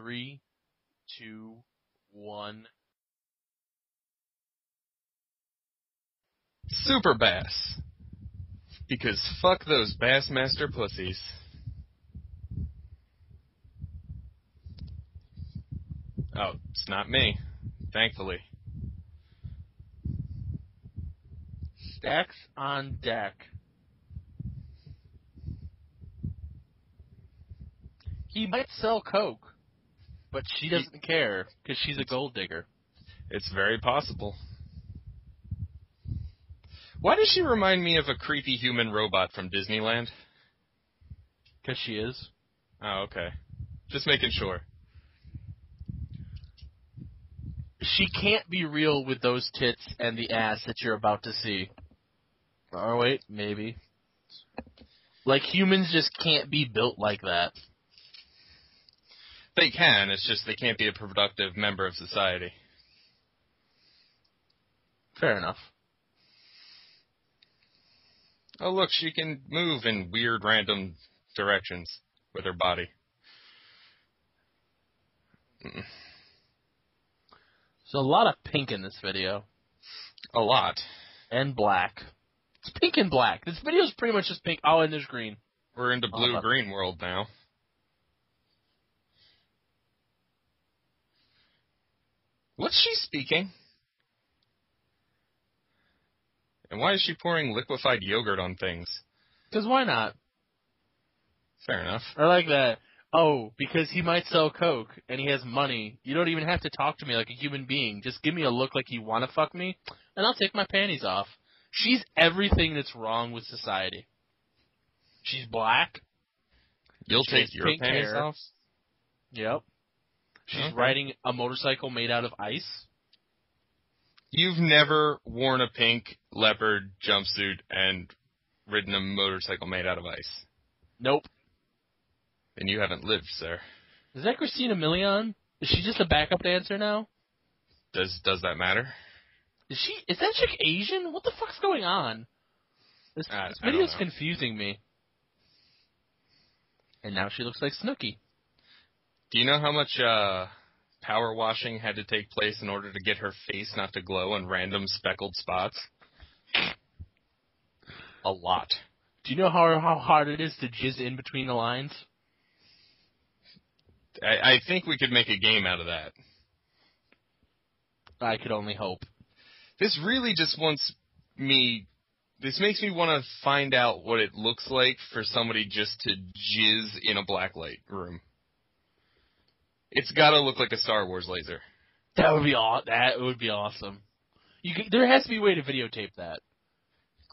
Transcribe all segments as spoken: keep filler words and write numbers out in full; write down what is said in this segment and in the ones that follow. Three, two, one. Super Bass. Because fuck those Bassmaster pussies. Oh, it's not me. Thankfully. Stacks on deck. He might sell coke, but she doesn't care because she's a gold digger. It's very possible. Why does she remind me of a creepy human robot from Disneyland? Because she is. Oh, okay. Just making sure. She can't be real with those tits and the ass that you're about to see. Oh, wait, maybe. Like, humans just can't be built like that. They can, it's just they can't be a productive member of society. Fair enough. Oh, look, she can move in weird, random directions with her body. Mm-mm. There's a lot of pink in this video. A lot. And black. It's pink and black. This video's pretty much just pink. Oh, and there's green. We're into blue-green oh, world now. What's she speaking? And why is she pouring liquefied yogurt on things? Because why not? Fair enough. I like that. Oh, because he might sell coke, and he has money. You don't even have to talk to me like a human being. Just give me a look like you want to fuck me, and I'll take my panties off. She's everything that's wrong with society. She's black. You'll she take your panties hair. Off? Yep. She's okay. Riding a motorcycle made out of ice. You've never worn a pink leopard jumpsuit and ridden a motorcycle made out of ice. Nope. And you haven't lived, sir. Is that Christina Milian? Is she just a backup dancer now? Does does that matter? Is she? Is that chick Asian? What the fuck's going on? This, I, this video's confusing me. And now she looks like Snooki. Do you know how much uh, power washing had to take place in order to get her face not to glow in random speckled spots? A lot. Do you know how how hard it is to jizz in between the lines? I, I think we could make a game out of that. I could only hope. This really just wants me... This makes me want to find out what it looks like for somebody just to jizz in a blacklight room. It's got to look like a Star Wars laser. That would be aw- That would be awesome. You can, there has to be a way to videotape that.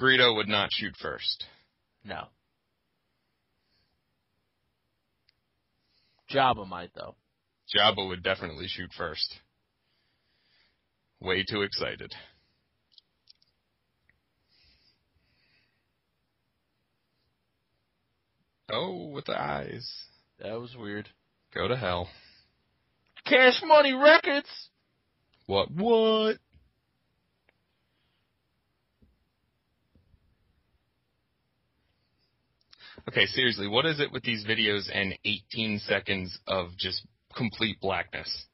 Greedo would not shoot first. No. Jabba might, though. Jabba would definitely shoot first. Way too excited. Oh, with the eyes. That was weird. Go to hell. Cash Money Records! What? What? Okay, seriously, what is it with these videos and eighteen seconds of just complete blackness?